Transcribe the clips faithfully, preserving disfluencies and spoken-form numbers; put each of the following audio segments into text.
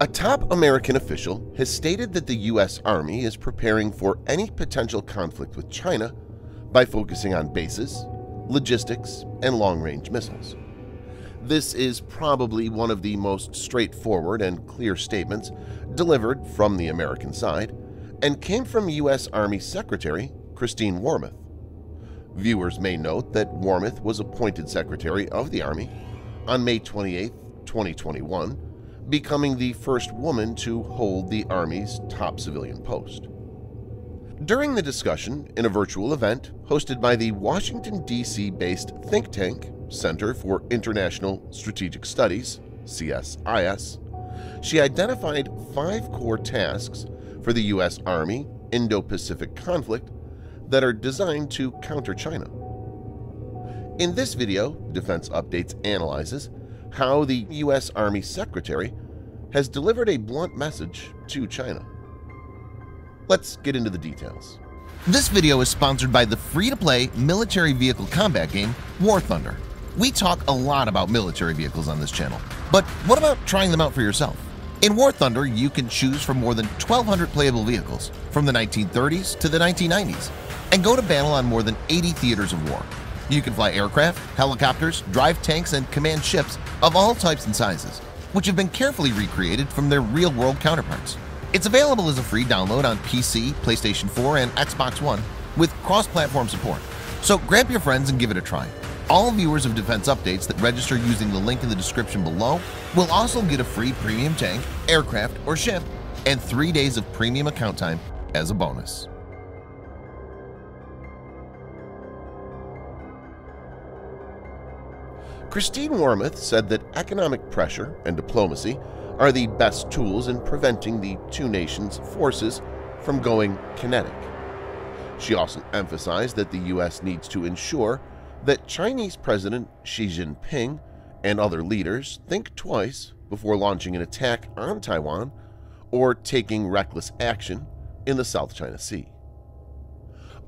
A top American official has stated that the U S Army is preparing for any potential conflict with China by focusing on bases, logistics, and long-range missiles. This is probably one of the most straightforward and clear statements delivered from the American side, and came from U S Army Secretary Christine Wormuth. Viewers may note that Wormuth was appointed Secretary of the Army on May twenty-eighth, twenty twenty-one, becoming the first woman to hold the Army's top civilian post. During the discussion in a virtual event hosted by the Washington, D C-based think tank Center for International Strategic Studies (C S I S), she identified five core tasks for the U S Army Indo-Pacific conflict that are designed to counter China. In this video, Defense Updates analyzes how the U S Army Secretary has delivered a blunt message to China. Let's get into the details. This video is sponsored by the free-to-play military vehicle combat game War Thunder. We talk a lot about military vehicles on this channel, but what about trying them out for yourself? In War Thunder, you can choose from more than twelve hundred playable vehicles from the nineteen thirties to the nineteen nineties and go to battle on more than eighty theaters of war. You can fly aircraft, helicopters, drive tanks, and command ships of all types and sizes, which have been carefully recreated from their real-world counterparts. It's available as a free download on P C, PlayStation four, and Xbox One with cross-platform support. So grab your friends and give it a try. All viewers of Defense Updates that register using the link in the description below will also get a free premium tank, aircraft, or ship, and three days of premium account time as a bonus. Christine Wormuth said that economic pressure and diplomacy are the best tools in preventing the two nations' forces from going kinetic. She also emphasized that the U S needs to ensure that Chinese President Xi Jinping and other leaders think twice before launching an attack on Taiwan or taking reckless action in the South China Sea.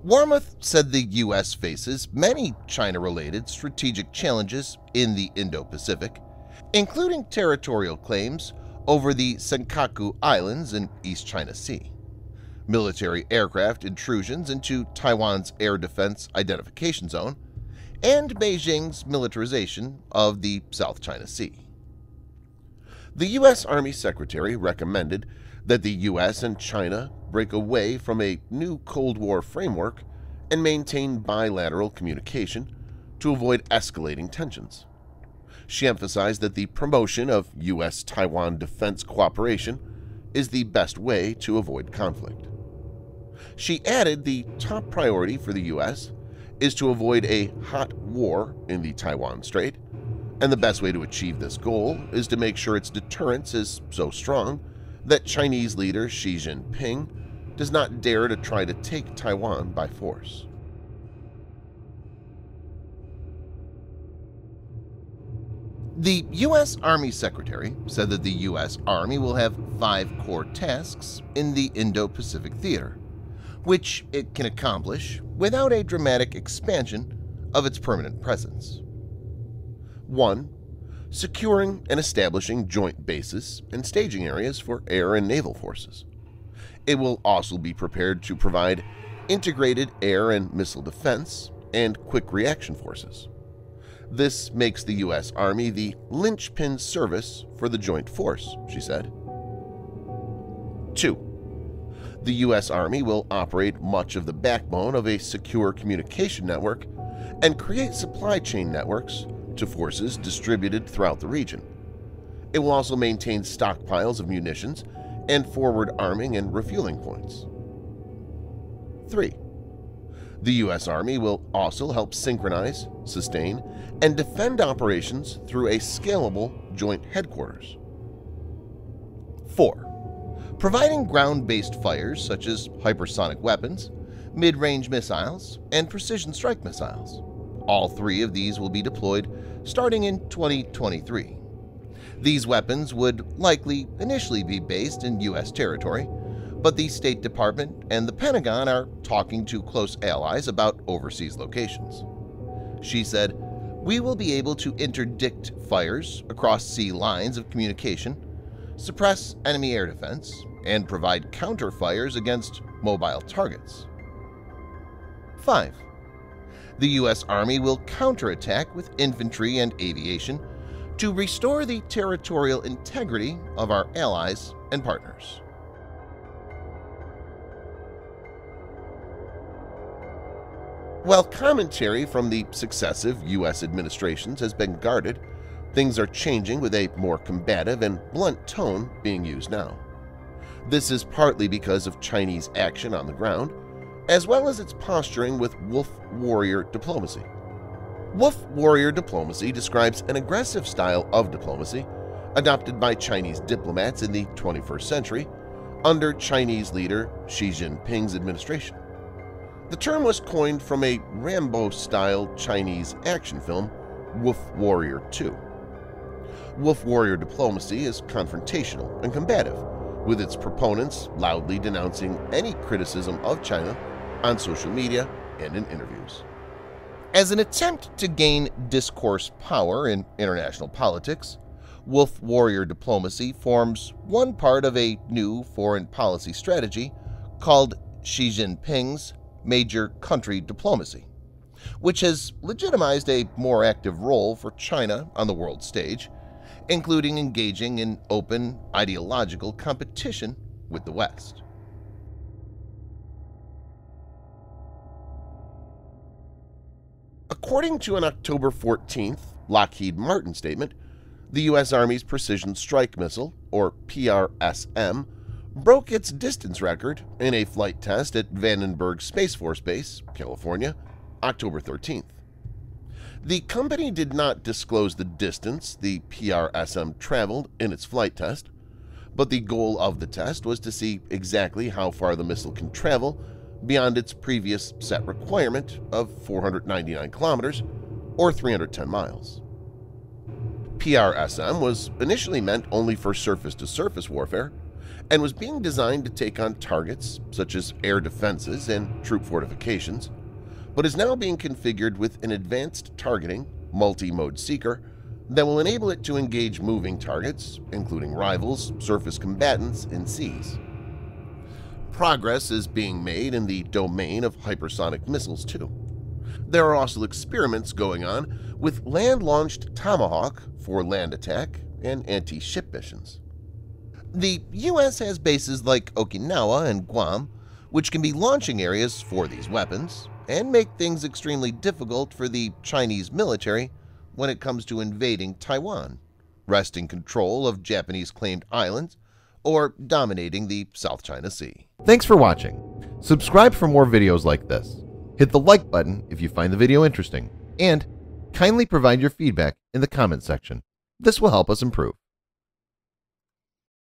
Wormuth said the U S faces many China-related strategic challenges in the Indo-Pacific, including territorial claims over the Senkaku Islands in East China Sea, military aircraft intrusions into Taiwan's Air Defense Identification Zone, and Beijing's militarization of the South China Sea. The U S Army Secretary recommended that the U S and China break away from a new Cold War framework and maintain bilateral communication to avoid escalating tensions. She emphasized that the promotion of U S-Taiwan defense cooperation is the best way to avoid conflict. She added the top priority for the U S is to avoid a hot war in the Taiwan Strait, and the best way to achieve this goal is to make sure its deterrence is so strong that Chinese leader Xi Jinping does not dare to try to take Taiwan by force. The U S Army Secretary said that the U S Army will have five core tasks in the Indo-Pacific theater, which it can accomplish without a dramatic expansion of its permanent presence. one. Securing and establishing joint bases and staging areas for air and naval forces. It will also be prepared to provide integrated air and missile defense and quick reaction forces. This makes the U S Army the linchpin service for the joint force, she said. two. The U S Army will operate much of the backbone of a secure communication network and create supply chain networks to forces distributed throughout the region. It will also maintain stockpiles of munitions and forward arming and refueling points. three. The U S Army will also help synchronize, sustain, and defend operations through a scalable joint headquarters. four. Providing ground-based fires such as hypersonic weapons, mid-range missiles, and precision strike missiles. All three of these will be deployed starting in twenty twenty-three. These weapons would likely initially be based in U S territory, but the State Department and the Pentagon are talking to close allies about overseas locations. She said, "We will be able to interdict fires across sea lines of communication, suppress enemy air defense, and provide counterfires against mobile targets. five. The U S Army will counterattack with infantry and aviation to restore the territorial integrity of our allies and partners. While commentary from the successive U S administrations has been guarded, things are changing with a more combative and blunt tone being used now. This is partly because of Chinese action on the ground, as well as its posturing with Wolf Warrior Diplomacy. Wolf Warrior Diplomacy describes an aggressive style of diplomacy adopted by Chinese diplomats in the twenty-first century under Chinese leader Xi Jinping's administration. The term was coined from a Rambo-style Chinese action film, Wolf Warrior two. Wolf Warrior Diplomacy is confrontational and combative, with its proponents loudly denouncing any criticism of China on social media and in interviews. As an attempt to gain discourse power in international politics, Wolf Warrior Diplomacy forms one part of a new foreign policy strategy called Xi Jinping's Major Country Diplomacy, which has legitimized a more active role for China on the world stage, including engaging in open ideological competition with the West. According to an October fourteenth Lockheed Martin statement, the U S Army's Precision Strike Missile, or P R S M, broke its distance record in a flight test at Vandenberg Space Force Base, California, October thirteenth. The company did not disclose the distance the P R S M traveled in its flight test, but the goal of the test was to see exactly how far the missile can travel beyond its previous set requirement of four hundred ninety-nine kilometers or three hundred ten miles. P R S M was initially meant only for surface-to-surface warfare, and was being designed to take on targets such as air defenses and troop fortifications, but is now being configured with an advanced targeting multi-mode seeker that will enable it to engage moving targets, including rivals, surface combatants, and seas. Progress is being made in the domain of hypersonic missiles too. There are also experiments going on with land-launched Tomahawk for land attack and anti-ship missions. The U S has bases like Okinawa and Guam, which can be launching areas for these weapons and make things extremely difficult for the Chinese military when it comes to invading Taiwan, wresting control of Japanese-claimed islands, or dominating the South China Sea. Thanks for watching. Subscribe for more videos like this. Hit the like button if you find the video interesting, and kindly provide your feedback in the comment section. This will help us improve.